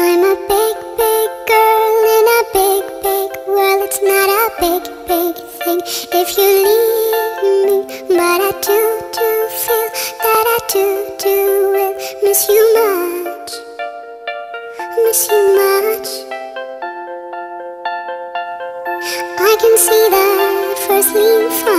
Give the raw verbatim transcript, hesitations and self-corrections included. I'm a big, big girl in a big, big world. It's not a big, big thing if you leave me, but I do, do feel that I do, do will miss you much, miss you much. I can see the first leaf fall.